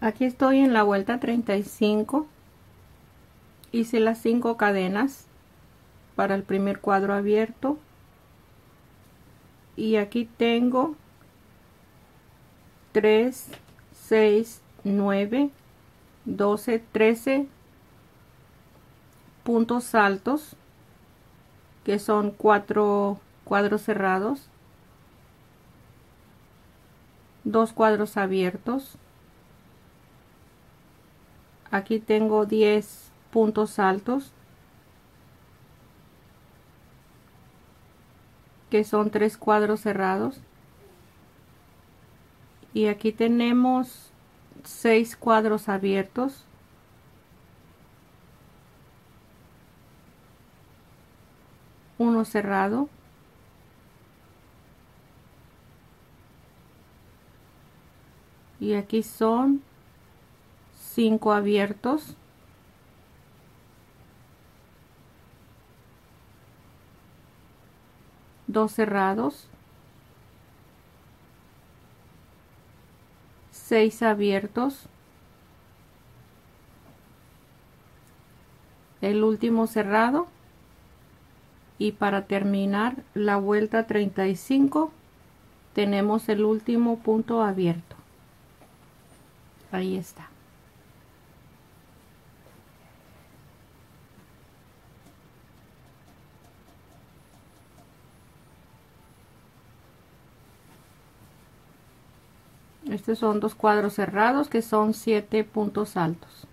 Aquí estoy en la vuelta 35. Hice las 5 cadenas para el primer cuadro abierto y aquí tengo 3, 6, 9, 12, 13 puntos altos que son 4 cuadros cerrados, 2 cuadros abiertos. Aquí tengo 10 puntos altos que son 3 cuadros cerrados y aquí tenemos 6 cuadros abiertos. Uno cerrado. Y aquí son 5 abiertos. Dos cerrados. 6 abiertos. El último cerrado. Y para terminar la vuelta 35 tenemos el último punto abierto. Ahí está. Estos son 2 cuadros cerrados que son 7 puntos altos.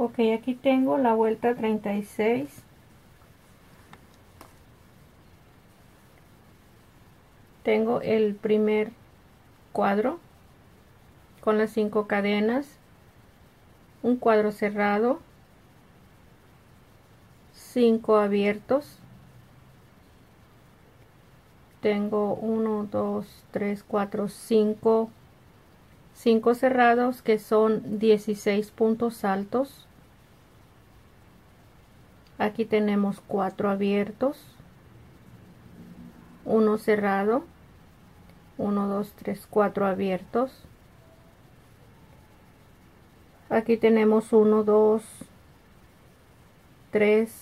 Ok, aquí tengo la vuelta 36. Tengo el primer cuadro con las 5 cadenas, un cuadro cerrado, 5 abiertos. Tengo 1, 2, 3, 4, 5. 5 cerrados que son 16 puntos altos. Aquí tenemos 4 abiertos, 1 cerrado, 1, 2, 3, 4 abiertos. Aquí tenemos 1, 2, 3,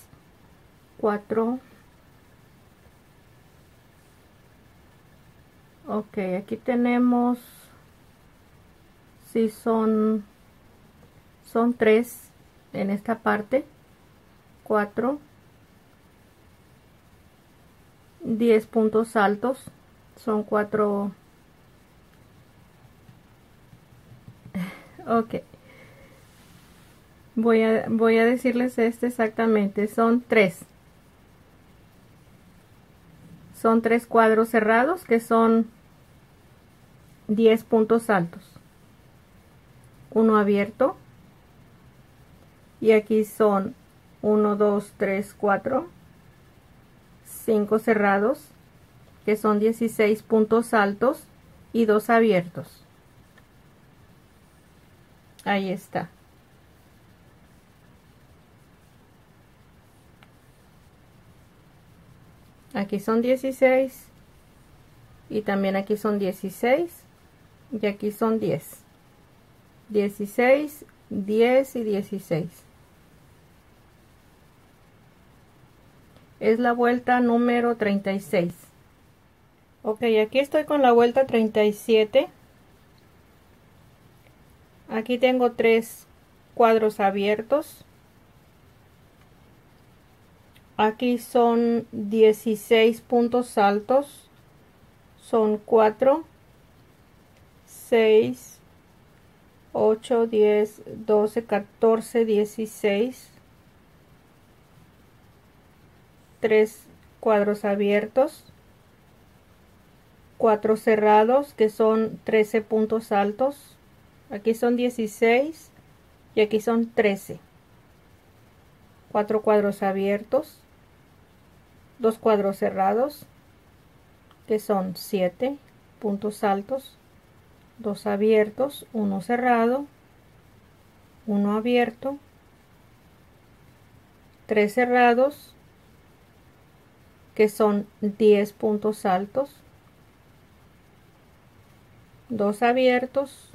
4. Ok, aquí tenemos, si son 3 en esta parte. 4, 10 puntos altos, son 4. Ok, voy a decirles exactamente, son 3. Son 3 cuadros cerrados que son 10 puntos altos. Uno abierto y aquí son 1, 2, 3, 4, 5 cerrados, que son 16 puntos altos y 2 abiertos. Ahí está. Aquí son 16 y también aquí son 16 y aquí son 10. 16, 10 y 16. Es la vuelta número 36. Ok, aquí estoy con la vuelta 37. Aquí tengo 3 cuadros abiertos. Aquí son 16 puntos altos. Son 4, 6, 8, 10, 12, 14, 16. 3 cuadros abiertos, 4 cerrados que son 13 puntos altos. Aquí son 16 y aquí son 13. 4 cuadros abiertos, 2 cuadros cerrados que son 7 puntos altos, 2 abiertos, 1 cerrado, 1 abierto. 3 cerrados, que son 10 puntos altos, 2 abiertos,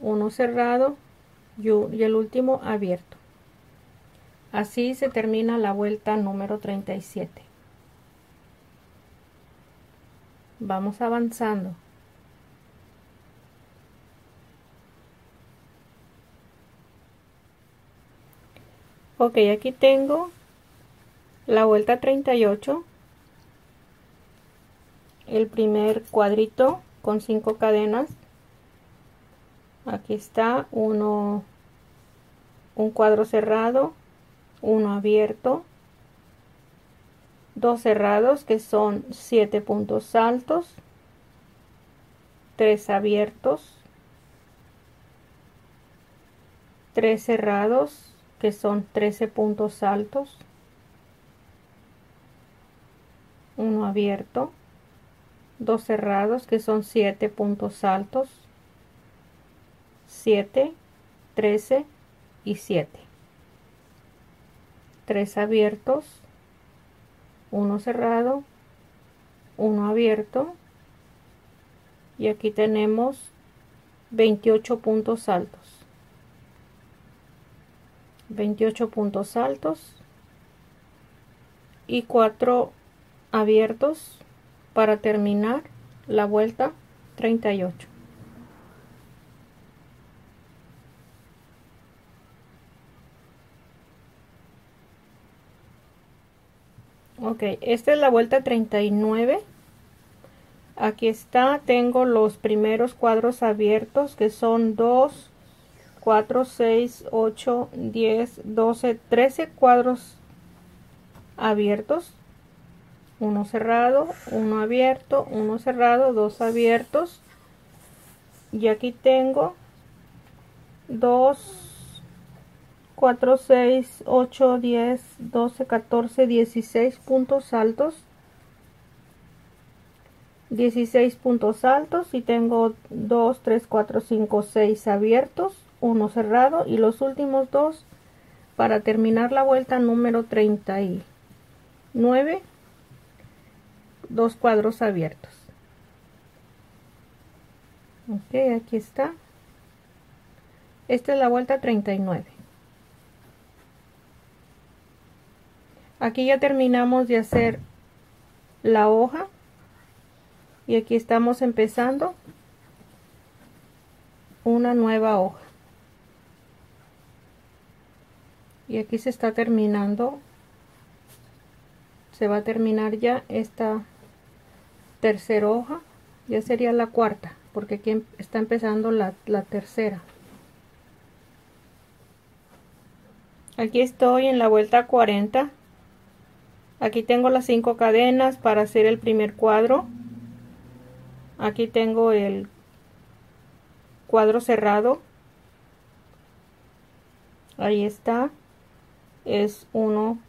1 cerrado y el último abierto. Así se termina la vuelta número 37. Vamos avanzando. Ok, aquí tengo la vuelta 38, el primer cuadrito con 5 cadenas. Aquí está un cuadro cerrado, uno abierto, 2 cerrados que son 7 puntos altos, 3 abiertos, 3 cerrados que son 13 puntos altos, 1 abierto, 2 cerrados que son 7 puntos altos, 7, 13 y 7, 3 abiertos, 1 cerrado, 1 abierto, y aquí tenemos 28 puntos altos. 28 puntos altos y 4 abiertos para terminar la vuelta 38. Ok, esta es la vuelta 39. Aquí está, tengo los primeros cuadros abiertos que son 2, 4, 6, 8, 10, 12, 13 cuadros abiertos, 1 cerrado, 1 abierto, 1 cerrado, 2 abiertos, y aquí tengo 2, 4, 6, 8, 10, 12, 14, 16 puntos altos, 16 puntos altos, y tengo 2, 3, 4, 5, 6 abiertos, 1 cerrado y los últimos 2 para terminar la vuelta número 39, 2 cuadros abiertos. Ok, aquí está. Esta es la vuelta 39. Aquí ya terminamos de hacer la hoja y aquí estamos empezando una nueva hoja. Y aquí se está terminando, se va a terminar ya esta tercera hoja, ya sería la cuarta, porque aquí está empezando la tercera. Aquí estoy en la vuelta 40, aquí tengo las 5 cadenas para hacer el primer cuadro, aquí tengo el cuadro cerrado, ahí está. Es 1,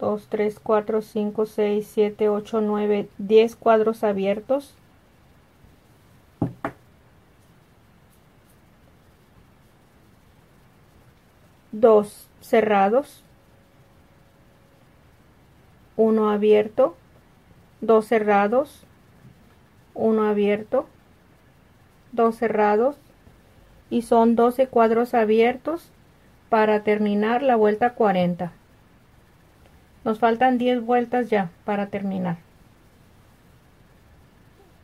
2, 3, 4, 5, 6, 7, 8, 9, 10 cuadros abiertos. Dos cerrados. 1 abierto. 2 cerrados. 1 abierto. 2 cerrados. Y son 12 cuadros abiertos para terminar la vuelta 40. Nos faltan 10 vueltas ya para terminar.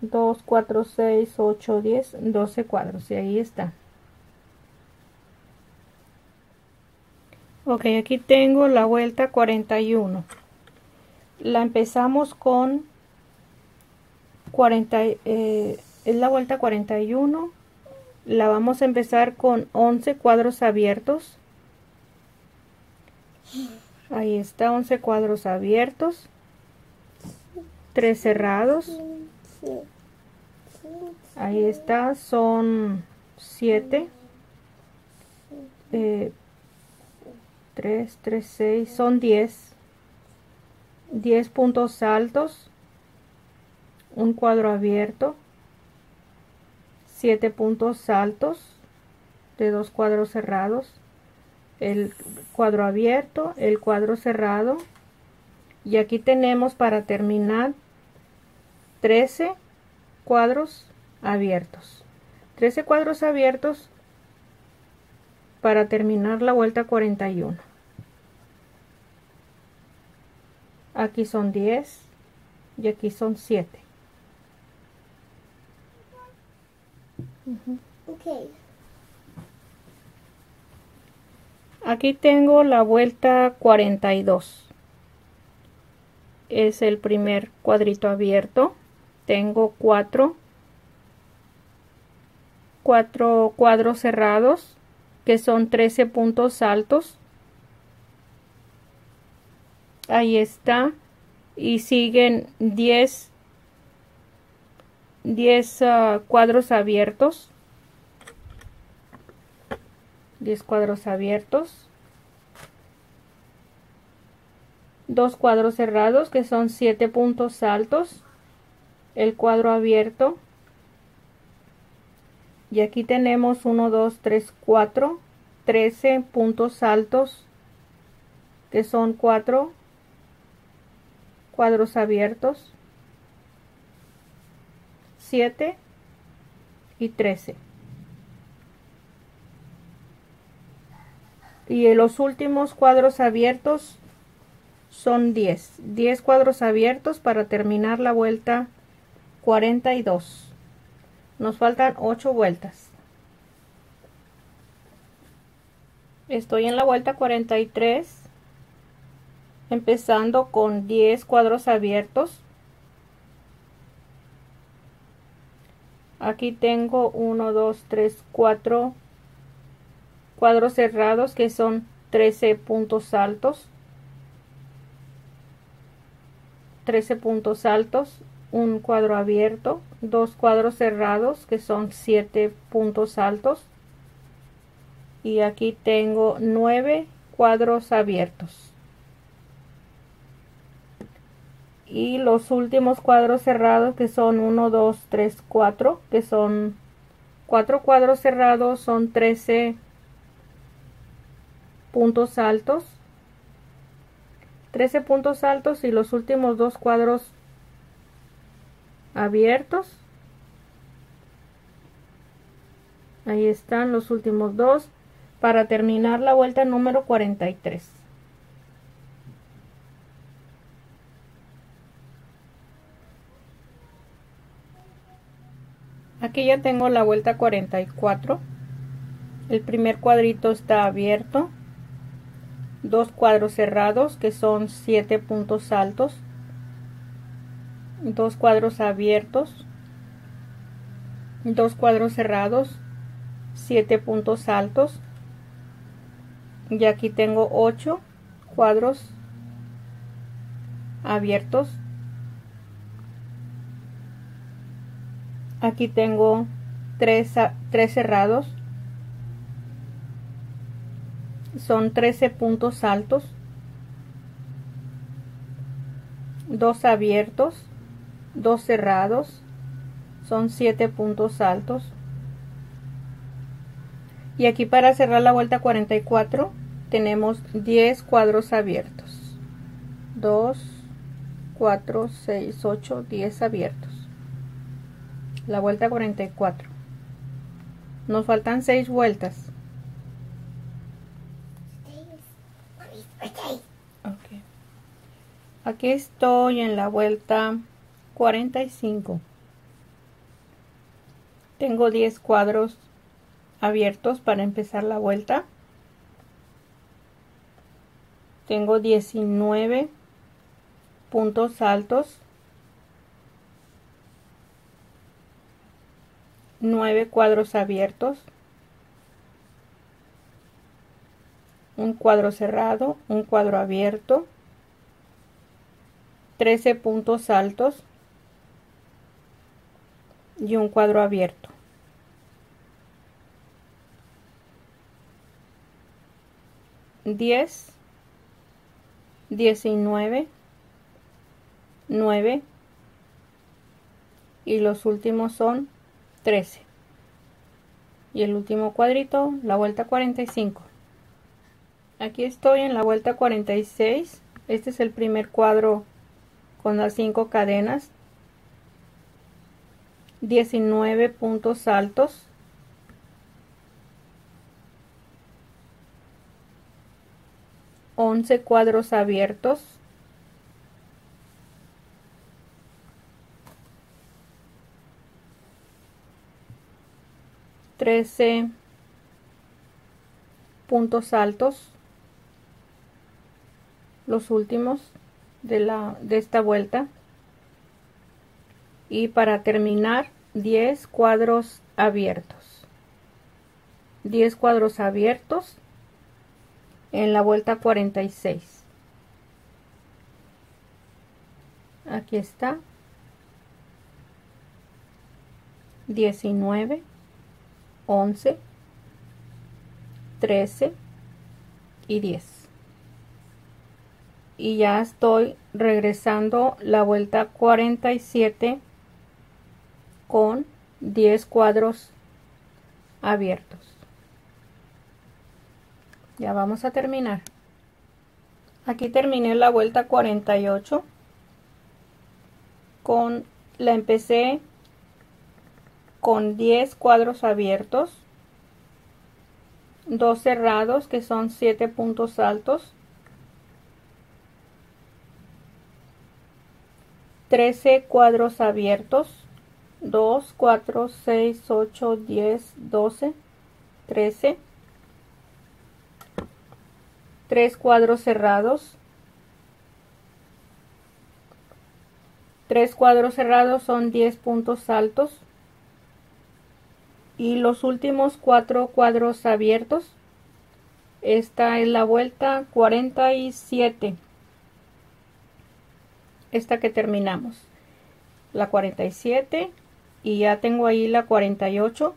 2, 4, 6, 8, 10, 12 cuadros. Y ahí está. Ok, aquí tengo la vuelta 41. La empezamos con 40, es la vuelta 41. La vamos a empezar con 11 cuadros abiertos. Ahí está, 11 cuadros abiertos, 3 cerrados, ahí está, son 7, 3, 3, 6, son 10, 10 puntos altos, un cuadro abierto, 7 puntos altos de 2 cuadros cerrados, el cuadro abierto, el cuadro cerrado, y aquí tenemos para terminar 13 cuadros abiertos, 13 cuadros abiertos para terminar la vuelta 41. Aquí son 10 y aquí son 7. Okay. Aquí tengo la vuelta 42. Es el primer cuadrito abierto. Tengo 4 cuadros cerrados, que son 13 puntos altos. Ahí está. Y siguen 10 cuadros abiertos. 10 cuadros abiertos, 2 cuadros cerrados, que son 7 puntos altos, el cuadro abierto, y aquí tenemos 1, 2, 3, 4, 13 puntos altos, que son 4 cuadros abiertos, 7 y 13. Y en los últimos cuadros abiertos son 10 cuadros abiertos para terminar la vuelta 42. Nos faltan 8 vueltas. Estoy en la vuelta 43, empezando con 10 cuadros abiertos. Aquí tengo 1, 2, 3, 4 cuadros cerrados, que son 13 puntos altos, 13 puntos altos, un cuadro abierto, 2 cuadros cerrados, que son 7 puntos altos, y aquí tengo 9 cuadros abiertos, y los últimos cuadros cerrados, que son 1, 2, 3, 4, que son 4 cuadros cerrados, son 13 puntos altos, 13 puntos altos, y los últimos 2 cuadros abiertos. Ahí están los últimos 2 para terminar la vuelta número 43. Aquí ya tengo la vuelta 44. El primer cuadrito está abierto, 2 cuadros cerrados, que son 7 puntos altos, 2 cuadros abiertos, 2 cuadros cerrados, 7 puntos altos, y aquí tengo 8 cuadros abiertos. Aquí tengo 3 cerrados, son 13 puntos altos, 2 abiertos, 2 cerrados, son 7 puntos altos, y aquí para cerrar la vuelta 44 tenemos 10 cuadros abiertos, 2, 4, 6, 8, 10 abiertos, la vuelta 44. Nos faltan 6 vueltas. Aquí estoy en la vuelta 45. Tengo 10 cuadros abiertos para empezar la vuelta. Tengo 19 puntos altos, 9 cuadros abiertos, un cuadro cerrado, un cuadro abierto, 13 puntos altos y un cuadro abierto. Diez, 19, 9, y los últimos son 13. Y el último cuadrito, la vuelta 45. Aquí estoy en la vuelta 46. Este es el primer cuadro con las 5 cadenas, 19 puntos altos, once cuadros abiertos, trece puntos altos, los últimos de esta vuelta, y para terminar 10 cuadros abiertos. 10 cuadros abiertos en la vuelta 46. Aquí está. 19, 11, 13 y 10. Y ya estoy regresando la vuelta 47 con 10 cuadros abiertos. Ya vamos a terminar. Aquí terminé la vuelta 48. La empecé con 10 cuadros abiertos, 2 cerrados que son 7 puntos altos, 13 cuadros abiertos, 2, 4, 6, 8, 10, 12, 13. 3 cuadros cerrados. 3 cuadros cerrados son 10 puntos altos. Y los últimos 4 cuadros abiertos. Esta es la vuelta 47. Esta que terminamos. La 47. Y ya tengo ahí la 48.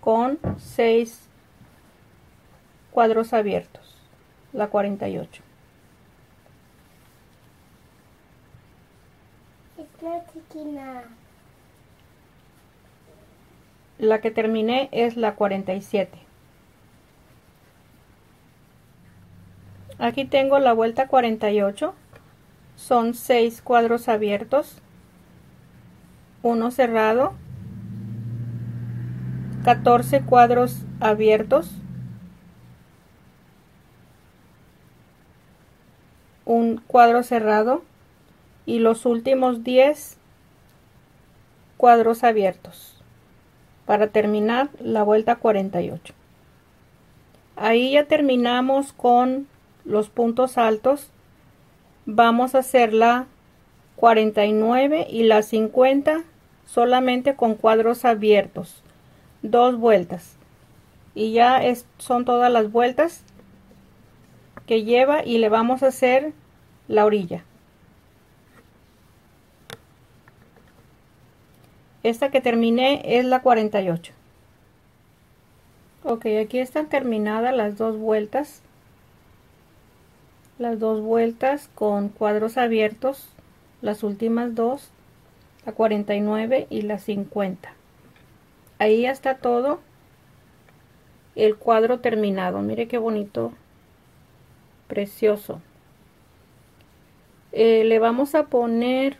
Con 6 cuadros abiertos, la 48. La que terminé es la 47. Aquí tengo la vuelta 48, son 6 cuadros abiertos, 1 cerrado, 14 cuadros abiertos, un cuadro cerrado y los últimos 10 cuadros abiertos para terminar la vuelta 48. Ahí ya terminamos con los puntos altos. Vamos a hacer la 49 y la 50 solamente con cuadros abiertos, 2 vueltas, y ya son todas las vueltas que lleva, y le vamos a hacer la orilla. Esta que terminé es la 48. Ok, aquí están terminadas las 2 vueltas. Las 2 vueltas con cuadros abiertos, las últimas 2, la 49 y la 50. Ahí ya está todo el cuadro terminado. Mire qué bonito. Precioso. Le vamos a poner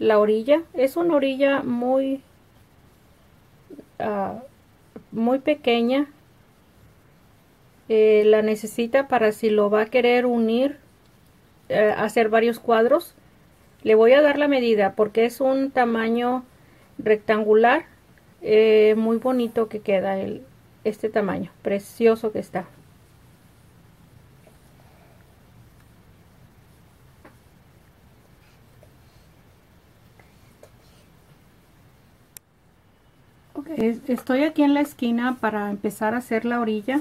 la orilla. Es una orilla muy pequeña. La necesita para si lo va a querer unir, hacer varios cuadros. Le voy a dar la medida porque es un tamaño rectangular. Muy bonito que queda este tamaño. Precioso que está. Estoy aquí en la esquina para empezar a hacer la orilla.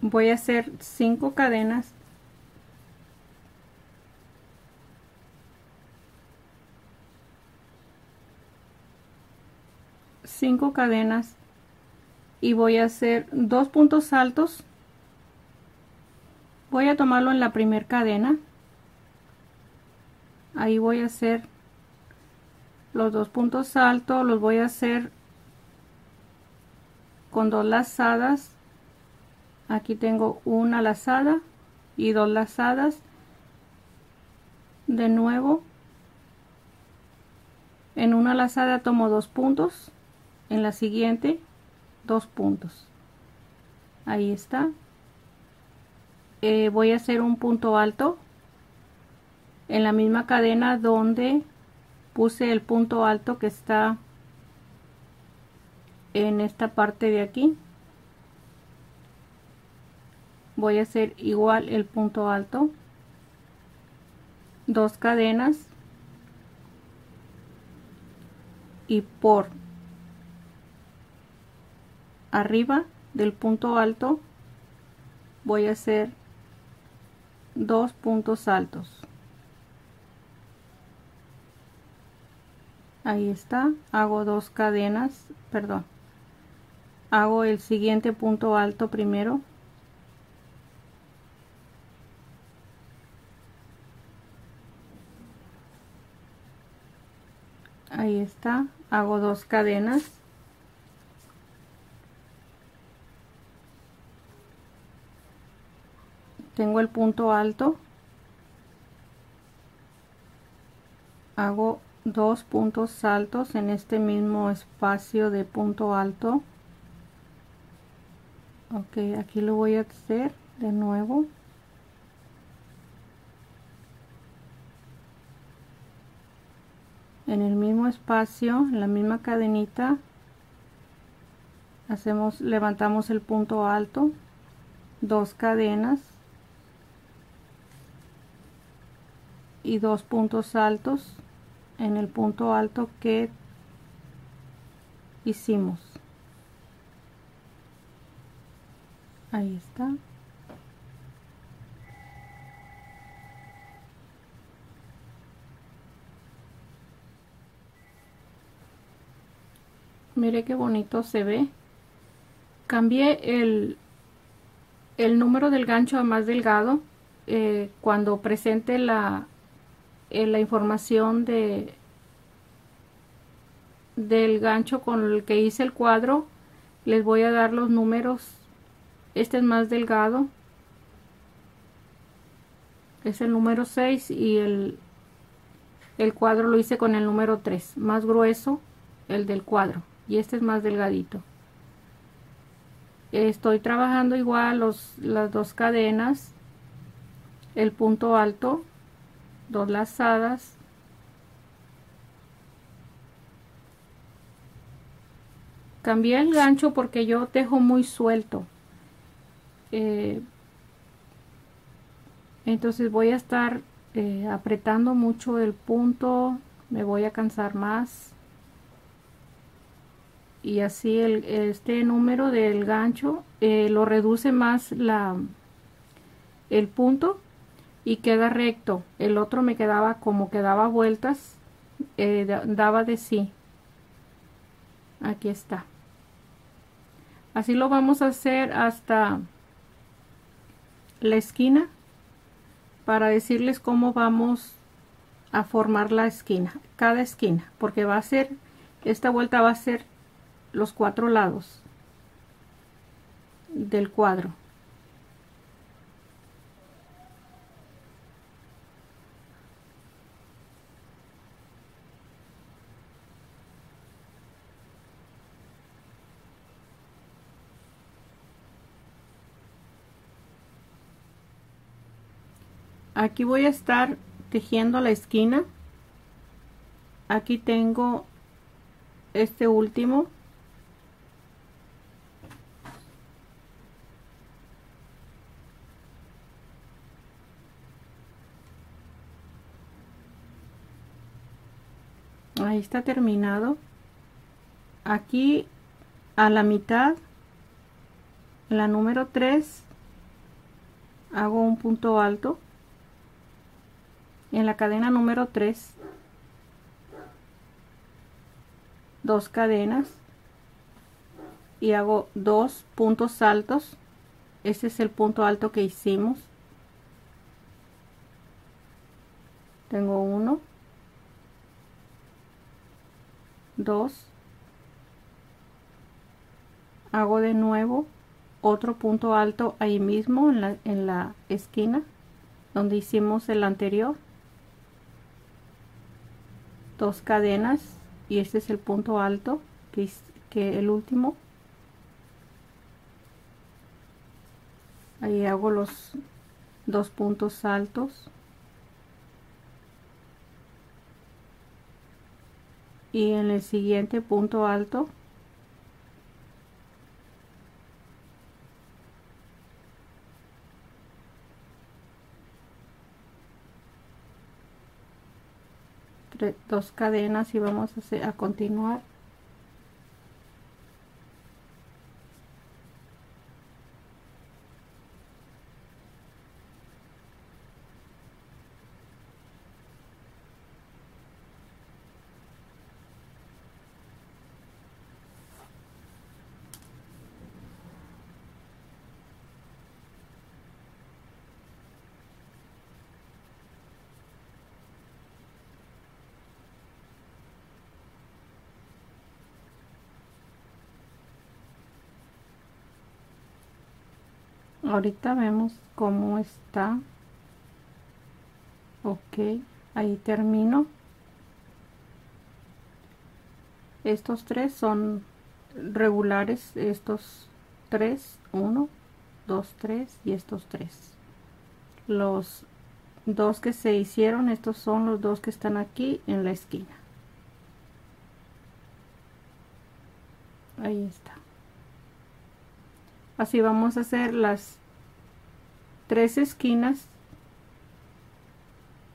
Voy a hacer 5 cadenas. Y voy a hacer 2 puntos altos. Voy a tomarlo en la primera cadena. Ahí voy a hacer los 2 puntos altos, los voy a hacer con 2 lazadas aquí tengo una lazada y dos lazadas. De nuevo, en una lazada tomo dos puntos, en la siguiente dos puntos. Ahí está. Voy a hacer un punto alto en la misma cadena donde puse el punto alto, que está en esta parte de aquí. Voy a hacer igual el punto alto, dos cadenas y por arriba del punto alto voy a hacer dos puntos altos. Ahí está. Hago dos cadenas, perdón, hago el siguiente punto alto primero. Ahí está. Hago dos cadenas, tengo el punto alto, hago dos puntos altos en este mismo espacio de punto alto. Ok, aquí lo voy a hacer de nuevo. En el mismo espacio, en la misma cadenita, hacemos, levantamos el punto alto, dos cadenas y dos puntos altos en el punto alto que hicimos. Ahí está. Mire qué bonito se ve. Cambié el número del gancho a más delgado. Cuando presente la información del gancho con el que hice el cuadro, les voy a dar los números. Este es más delgado, es el número 6, y el cuadro lo hice con el número 3, más grueso el del cuadro, y este es más delgadito. Estoy trabajando igual las dos cadenas, el punto alto, dos lazadas, cambié el gancho porque yo tejo muy suelto, entonces voy a estar apretando mucho el punto, me voy a cansar más, y así este número del gancho lo reduce más el punto y queda recto. El otro me quedaba como que daba vueltas, daba de sí. Aquí está. Así lo vamos a hacer hasta la esquina, para decirles cómo vamos a formar la esquina, cada esquina, porque va a ser, esta vuelta va a ser los cuatro lados del cuadro. Aquí voy a estar tejiendo la esquina. Aquí tengo este último, ahí está terminado. Aquí a la mitad, la número 3, hago un punto alto en la cadena número 3, dos cadenas y hago dos puntos altos. Este es el punto alto que hicimos. Tengo uno, dos, hago de nuevo otro punto alto ahí mismo en la esquina donde hicimos el anterior, dos cadenas, y este es el punto alto que el último. Ahí hago los dos puntos altos y en el siguiente punto alto dos cadenas, y vamos a continuar. Ahorita vemos cómo está. Ok, ahí termino. Estos tres son regulares, estos tres, 1, 2, 3 y estos tres. Los dos que se hicieron, estos son los dos que están aquí en la esquina. Ahí está. Así vamos a hacer las tres esquinas,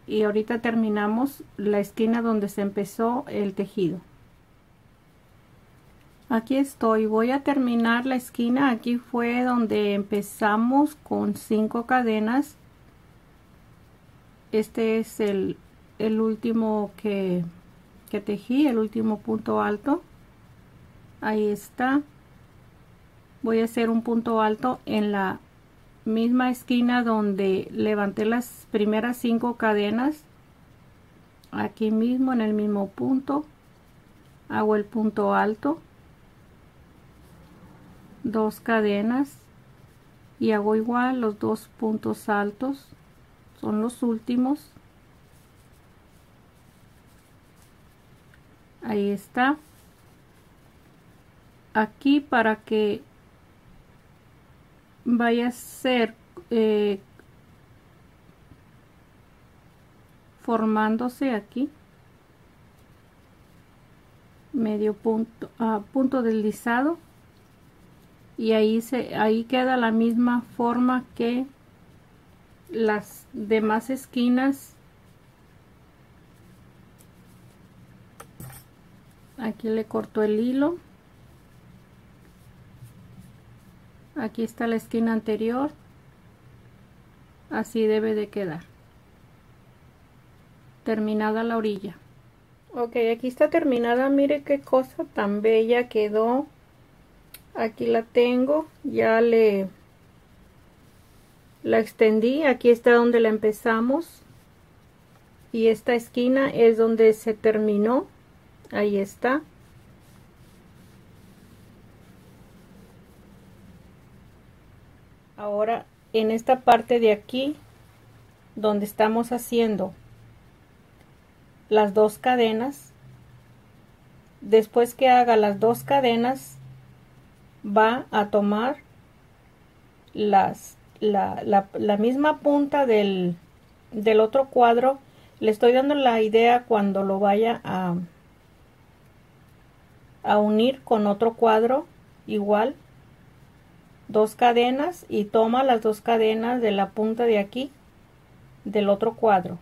y ahorita terminamos la esquina donde se empezó el tejido. Aquí estoy, voy a terminar la esquina. Aquí fue donde empezamos con 5 cadenas. Este es el último que tejí, el último punto alto. Ahí está. Voy a hacer un punto alto en la misma esquina donde levanté las primeras 5 cadenas. Aquí mismo, en el mismo punto, hago el punto alto, 2 cadenas, y hago igual los 2 puntos altos, son los últimos. Ahí está. Aquí, para que vaya a ser formándose aquí medio punto, punto deslizado, y ahí queda la misma forma que las demás esquinas. Aquí le corto el hilo. Aquí está la esquina anterior, así debe de quedar, terminada la orilla. Ok, aquí está terminada, mire qué cosa tan bella quedó. Aquí la tengo, ya la extendí, aquí está donde la empezamos, y esta esquina es donde se terminó, ahí está. Ahora, en esta parte de aquí donde estamos haciendo las 2 cadenas, después que haga las 2 cadenas va a tomar la misma punta del otro cuadro. Le estoy dando la idea cuando lo vaya a unir con otro cuadro igual. 2 cadenas, y toma las 2 cadenas de la punta de aquí del otro cuadro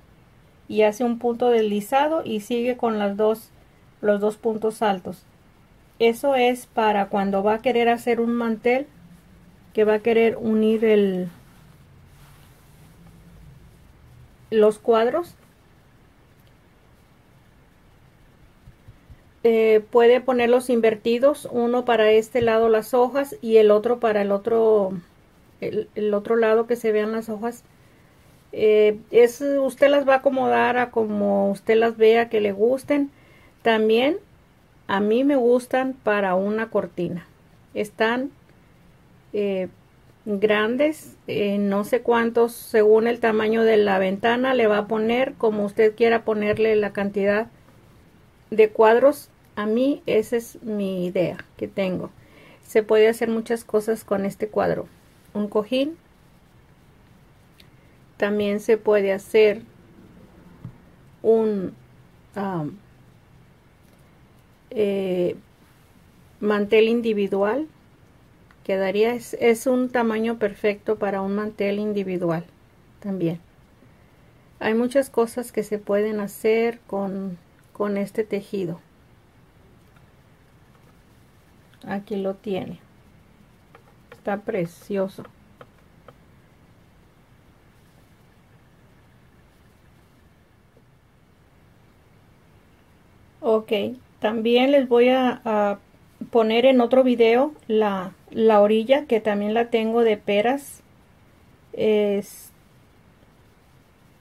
y hace un punto deslizado y sigue con los dos puntos altos. Eso es para cuando va a querer hacer un mantel, que va a querer unir los cuadros. Puede ponerlos invertidos, uno para este lado las hojas y el otro para el otro lado, que se vean las hojas. Usted las va a acomodar a como usted las vea que le gusten. También a mí me gustan para una cortina. Están grandes, no sé cuántos, según el tamaño de la ventana le va a poner, como usted quiera ponerle la cantidad de cuadros. A mí esa es mi idea que tengo. Se puede hacer muchas cosas con este cuadro. Un cojín. También se puede hacer un mantel individual. Quedaría, es un tamaño perfecto para un mantel individual también. Hay muchas cosas que se pueden hacer con este tejido. Aquí lo tiene. Está precioso. Ok, también les voy a poner en otro video la orilla, que también la tengo de peras. Es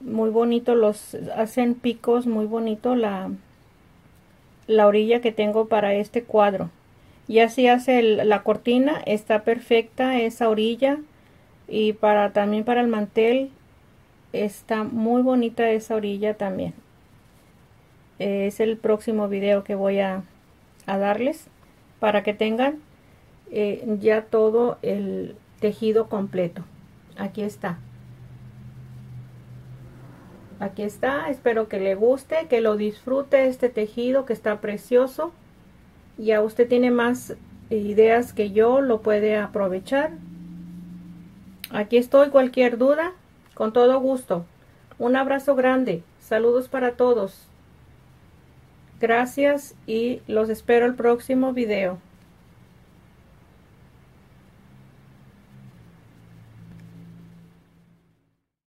muy bonito, los hacen picos muy bonito la orilla que tengo para este cuadro. Y así hace la cortina, está perfecta esa orilla, y también para el mantel está muy bonita esa orilla también. Es el próximo video que voy a darles para que tengan ya todo el tejido completo. Aquí está. Aquí está. Espero que le guste, que lo disfrute este tejido que está precioso. Ya usted tiene más ideas que yo, lo puede aprovechar. Aquí estoy, cualquier duda, con todo gusto. Un abrazo grande, saludos para todos. Gracias y los espero el próximo video.